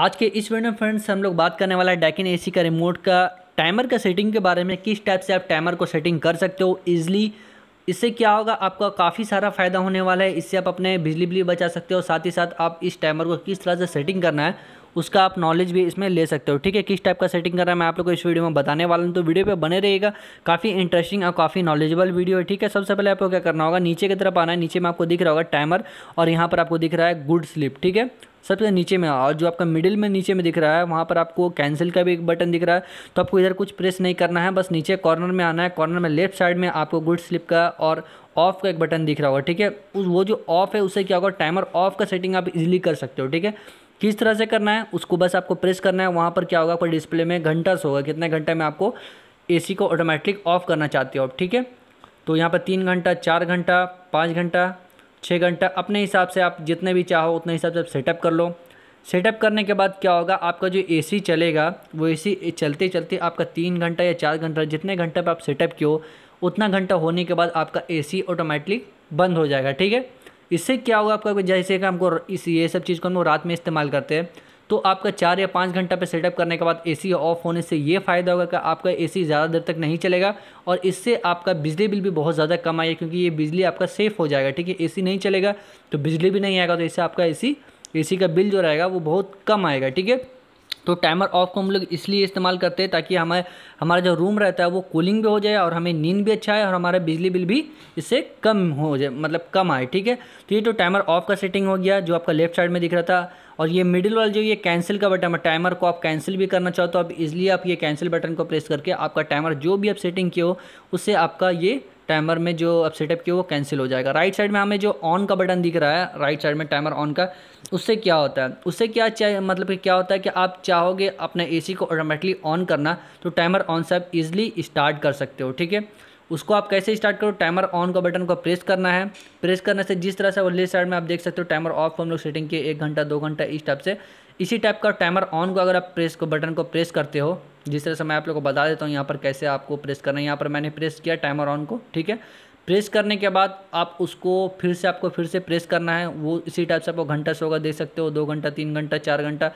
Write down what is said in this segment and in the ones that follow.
आज के इस वीडियो में फ्रेंड्स हम लोग बात करने वाला है डाइकिन एसी का रिमोट का टाइमर का सेटिंग के बारे में। किस टाइप से आप टाइमर को सेटिंग कर सकते हो ईजिली। इससे क्या होगा, आपका काफ़ी सारा फ़ायदा होने वाला है। इससे आप अपने बिजली भी बचा सकते हो, साथ ही साथ आप इस टाइमर को किस तरह से सेटिंग करना है उसका आप नॉलेज भी इसमें ले सकते हो। ठीक है, किस टाइप का सेटिंग करना है मैं आप लोग को इस वीडियो में बताने वाला हूँ, तो वीडियो पे बने रहिएगा। काफ़ी इंटरेस्टिंग और काफ़ी नॉलेजेबल वीडियो है। ठीक है, सबसे पहले आपको क्या करना होगा, नीचे की तरफ आना है। नीचे में आपको दिख रहा होगा टाइमर और यहाँ पर आपको दिख रहा है गुड स्लीप। ठीक है, सबसे नीचे में, और जो आपका मिडिल में नीचे में दिख रहा है वहाँ पर आपको कैंसिल का भी एक बटन दिख रहा है। तो आपको इधर कुछ प्रेस नहीं करना है, बस नीचे कॉर्नर में आना है। कॉर्नर में लेफ्ट साइड में आपको गुड स्लीप का और ऑफ़ का एक बटन दिख रहा होगा। ठीक है, वो जो ऑफ़ है उससे क्या होगा, टाइमर ऑफ़ का सेटिंग आप इजीली कर सकते हो। ठीक है, किस तरह से करना है उसको बस आपको प्रेस करना है। वहाँ पर क्या होगा, आपको डिस्प्ले में घंटा होगा, कितने घंटे में आपको एसी को ऑटोमेटिक ऑफ़ करना चाहते हो आप। ठीक है, तो यहाँ पर 3 घंटा, 4 घंटा, 5 घंटा, 6 घंटा, अपने हिसाब से आप जितने भी चाहो उतने हिसाब से आप सेटअप कर लो। सेटअप करने के बाद क्या होगा, आपका जो एसी चलेगा वो एसी चलते चलते आपका 3 घंटा या 4 घंटा, जितने घंटे पर आप सेटअप किए हो उतना घंटा होने के बाद आपका एसी ऑटोमेटिक बंद हो जाएगा। ठीक है, इससे क्या होगा, आपका जैसे कि हमको ये सब चीज़ को हम रात में इस्तेमाल करते हैं, तो आपका 4 या 5 घंटा पर सेटअप करने के बाद एसी ऑफ होने से ये फ़ायदा होगा कि आपका एसी ज़्यादा देर तक नहीं चलेगा और इससे आपका बिजली बिल भी बहुत ज़्यादा कम आएगा, क्योंकि ये बिजली आपका सेफ़ हो जाएगा। ठीक है, एसी नहीं चलेगा तो बिजली भी नहीं आएगा, तो इससे आपका एसी का बिल जो रहेगा वो बहुत कम आएगा। ठीक है, तो टाइमर ऑफ को हम लोग इसलिए इस्तेमाल करते हैं ताकि हमारा जो रूम रहता है वो कूलिंग भी हो जाए और हमें नींद भी अच्छा है और हमारा बिजली बिल भी इससे कम हो जाए, मतलब कम आए। ठीक है, तो ये तो टाइमर ऑफ का सेटिंग हो गया जो आपका लेफ्ट साइड में दिख रहा था। और ये मिडिल वाला जो ये कैंसिल का बटन है, टाइमर को आप कैंसिल भी करना चाहो तो आप इजिली आप ये कैंसिल बटन को प्रेस करके आपका टाइमर जो भी आप सेटिंग किए हो उससे आपका ये टाइमर में जो आप सेटअप किए वो कैंसिल हो जाएगा। राइट साइड में हमें जो ऑन का बटन दिख रहा है, राइट साइड में टाइमर ऑन का, उससे क्या होता है, उससे क्या चाहिए, मतलब कि क्या होता है कि आप चाहोगे अपने एसी को ऑटोमेटिकली ऑन करना तो टाइमर ऑन से आप ईजिली स्टार्ट कर सकते हो। ठीक है, उसको आप कैसे स्टार्ट करो, टाइमर ऑन का बटन को प्रेस करना है। प्रेस करने से जिस तरह से वो लेफ्ट साइड में आप देख सकते हो टाइमर ऑफ हम लोग सेटिंग के 1 घंटा 2 घंटा इस टाइप से, इसी टाइप का टाइमर ऑन को अगर आप प्रेस को बटन को प्रेस करते हो, जिस तरह से मैं आप लोगों को बता देता हूँ यहाँ पर कैसे आपको प्रेस करना है। यहाँ पर मैंने प्रेस किया टाइमर ऑन को। ठीक है, प्रेस करने के बाद आप उसको फिर से प्रेस करना है। वो इसी टाइप से आपको घंटा से होगा, देख सकते हो 2 घंटा, 3 घंटा, 4 घंटा,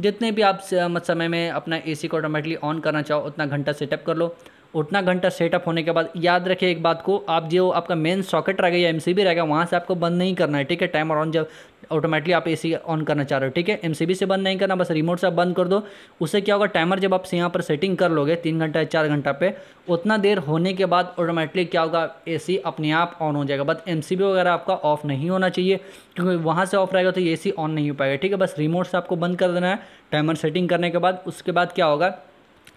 जितने भी आप समय में अपना एसी को ऑटोमेटिकली ऑन करना चाहो उतना घंटा सेटअप कर लो। उतना घंटा सेटअप होने के बाद याद रखिए एक बात को, आप जो आपका मेन सॉकेट रहेगा या एमसीबी रहेगा वहाँ से आपको बंद नहीं करना है। ठीक है, टाइमर ऑन जब ऑटोमेटिकली आप एसी ऑन करना चाह रहे हो, ठीक है, एमसीबी से बंद नहीं करना, बस रिमोट से आप बंद कर दो। उससे क्या होगा, टाइमर जब आप यहाँ पर सेटिंग कर लोगे 3 घंटा या 4 घंटा पे, उतना देर होने के बाद ऑटोमेटिकली क्या होगा, एसी अपने आप ऑन हो जाएगा। बस एमसीबी वगैरह आपका ऑफ नहीं होना चाहिए, क्योंकि वहाँ से ऑफ रहेगा तो एसी ऑन नहीं हो पाएगा। ठीक है, बस रिमोट से आपको बंद कर देना है टाइमर सेटिंग करने के बाद। उसके बाद क्या होगा,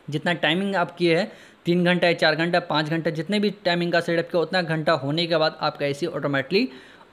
जितना टाइमिंग आप किए हैं 3 घंटा या 4 घंटा 5 घंटा, जितने भी टाइमिंग का सेटअप किया उतना घंटा होने के बाद आपका एसी ऑटोमेटिकली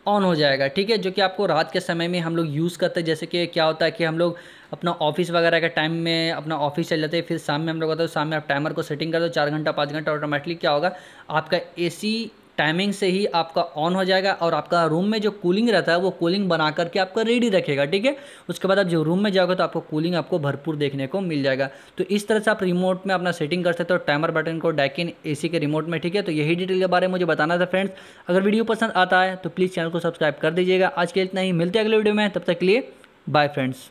ऑन हो जाएगा। ठीक है, जो कि आपको रात के समय में हम लोग यूज़ करते हैं। जैसे कि क्या होता है कि हम लोग अपना ऑफिस वगैरह के टाइम में अपना ऑफिस चल जाते हैं, फिर शाम में हम लोग होता है, शाम में आप टाइमर को सेटिंग कर दो 4 घंटा 5 घंटा, ऑटोमेटिकली क्या होगा, आपका एसी टाइमिंग से ही आपका ऑन हो जाएगा और आपका रूम में जो कूलिंग रहता है वो कूलिंग बना करके आपका रेडी रखेगा। ठीक है, उसके बाद आप जो रूम में जाओगे तो आपको कूलिंग आपको भरपूर देखने को मिल जाएगा। तो इस तरह से आप रिमोट में अपना सेटिंग कर सकते हो टाइमर बटन को डाइकिन एसी के रिमोट में। ठीक है, तो यही डिटेल के बारे में मुझे बताना था फ्रेंड्स। अगर वीडियो पसंद आता है तो प्लीज़ चैनल को सब्सक्राइब कर दीजिएगा। आज के लिए इतना ही, मिलते हैं अगले वीडियो में, तब तक के लिए बाय फ्रेंड्स।